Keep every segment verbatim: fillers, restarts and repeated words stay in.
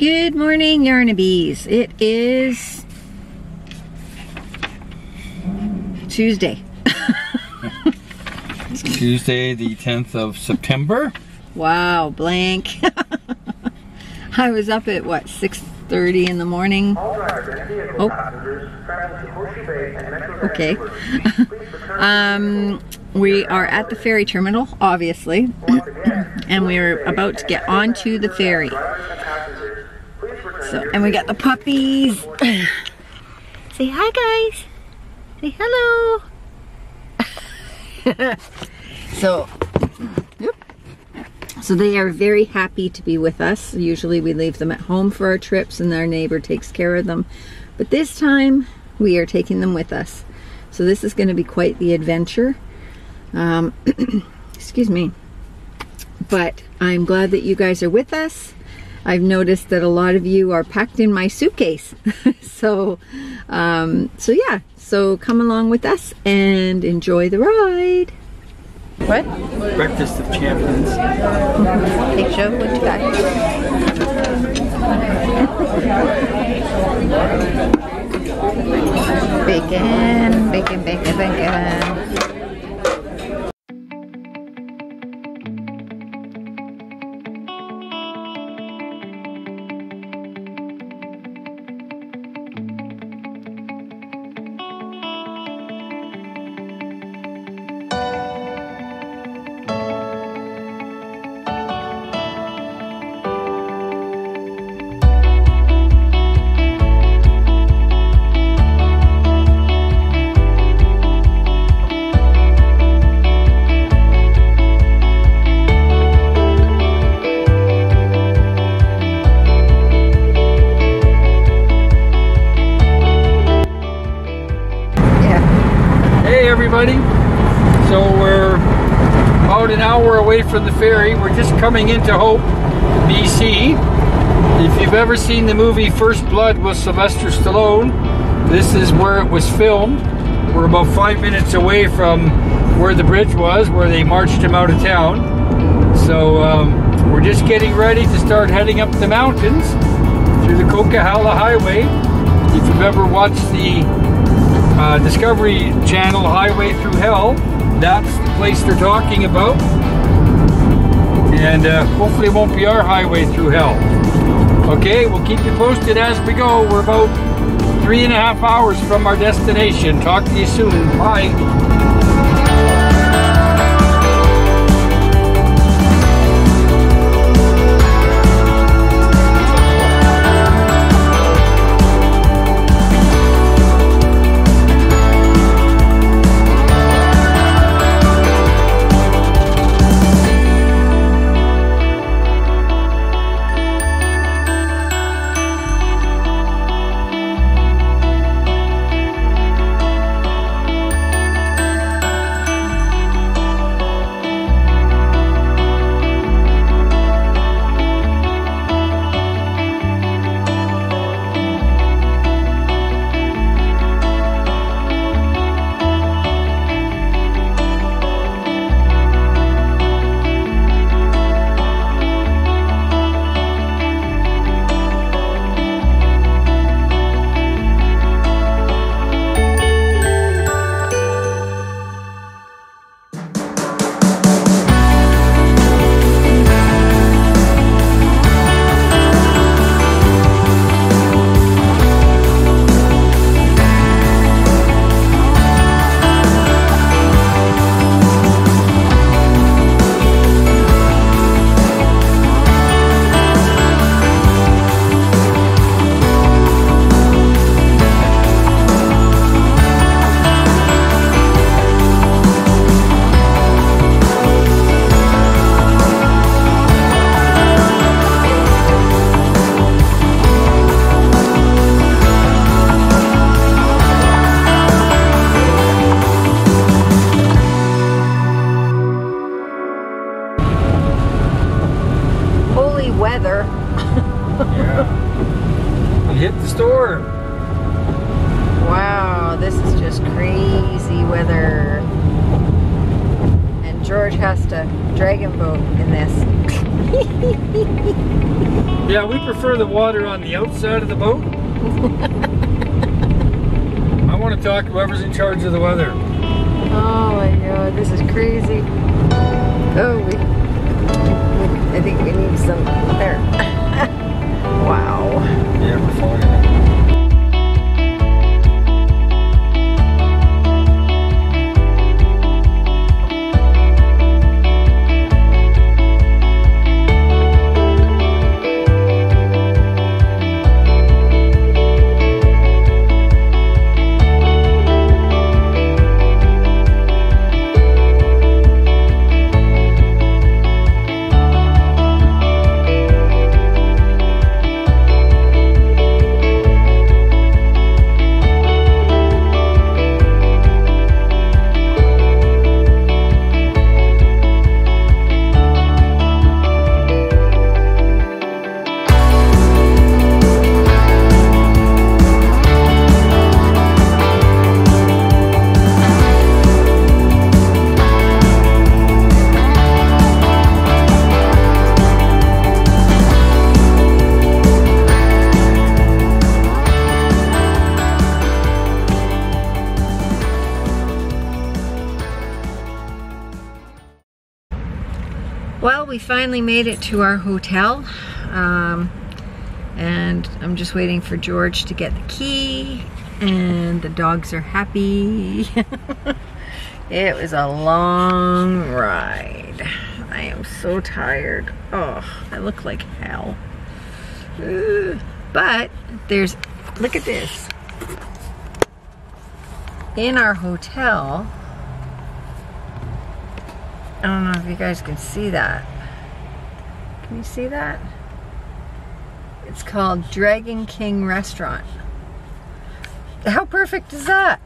Good morning, Yarnabees. It is Tuesday. Tuesday, the tenth of September. Wow, blank. I was up at what, six thirty in the morning? Oh. Okay. um, we are at the ferry terminal, obviously, and we are about to get onto the ferry. So, and we got the puppies. Say hi, guys. Say hello. so, so they are very happy to be with us. Usually we leave them at home for our trips and our neighbor takes care of them. But this time we are taking them with us. So this is going to be quite the adventure. Um, excuse me. But I'm glad that you guys are with us. I've noticed that a lot of you are packed in my suitcase. so, um, so yeah, so come along with us and enjoy the ride. What? Breakfast of Champions. Hey Joe, what you got? Bacon, bacon, bacon, bacon. From the ferry, we're just coming into Hope, B C. If you've ever seen the movie First Blood with Sylvester Stallone, this is where it was filmed. We're about five minutes away from where the bridge was, where they marched him out of town. So um, we're just getting ready to start heading up the mountains through the Coquihalla Highway. If you've ever watched the uh, Discovery Channel Highway Through Hell, that's the place they're talking about. And uh, hopefully it won't be our highway through hell. Okay, we'll keep you posted as we go. We're about three and a half hours from our destination. Talk to you soon. Bye. George has to dragon boat in this. Yeah, we prefer the water on the outside of the boat. I want to talk to whoever's in charge of the weather. Oh my god, this is crazy. Oh, we, we I think we need some there. Wow. Yeah, we're falling in. Well, we finally made it to our hotel, um, and I'm just waiting for George to get the key, and the dogs are happy. It was a long ride. I am so tired. Oh, I look like hell. Uh, but there's, look at this. In our hotel, I don't know if you guys can see that. Can you see that? It's called Dragon King Restaurant. How perfect is that?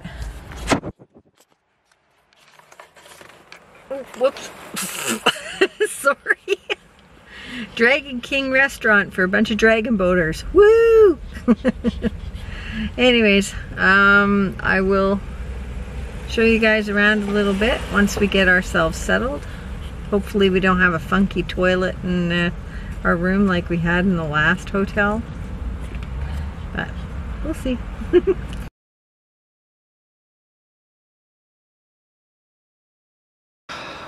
Whoops. Sorry. Dragon King Restaurant for a bunch of dragon boaters. Woo! Anyways, um, I will show you guys around a little bit once we get ourselves settled. Hopefully we don't have a funky toilet in uh, our room like we had in the last hotel, but we'll see.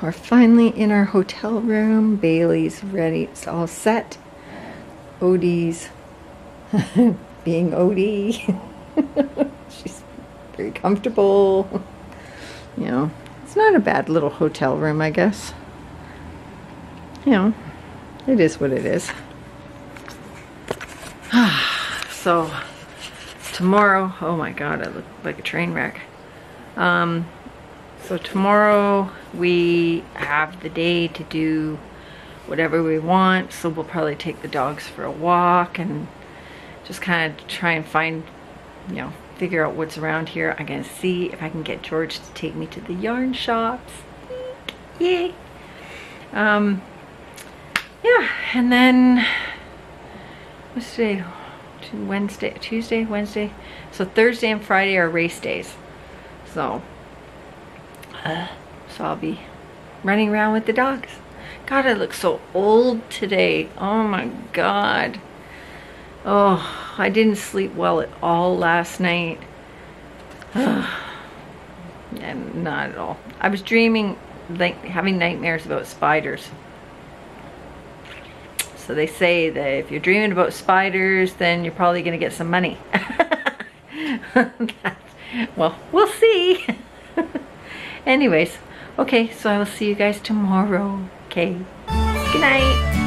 We're finally in our hotel room. Bailey's ready, it's all set. Odie's being Odie. She's very comfortable. You know, it's not a bad little hotel room, I guess. You know, it is what it is. So, tomorrow, oh my god, I look like a train wreck. Um, so tomorrow we have the day to do whatever we want, so we'll probably take the dogs for a walk and just kind of try and find, you know, figure out what's around here. I'm gonna see if I can get George to take me to the yarn shops. Yay! Um, yeah, and then what's today? Wednesday, Tuesday, Wednesday. So Thursday and Friday are race days. So, uh, so I'll be running around with the dogs. God, I look so old today. Oh my god. Oh, I didn't sleep well at all last night. And not at all. I was dreaming, like having nightmares about spiders. So they say that if you're dreaming about spiders, then you're probably going to get some money. Well, we'll see. Anyways, okay, so I will see you guys tomorrow. Okay, good night.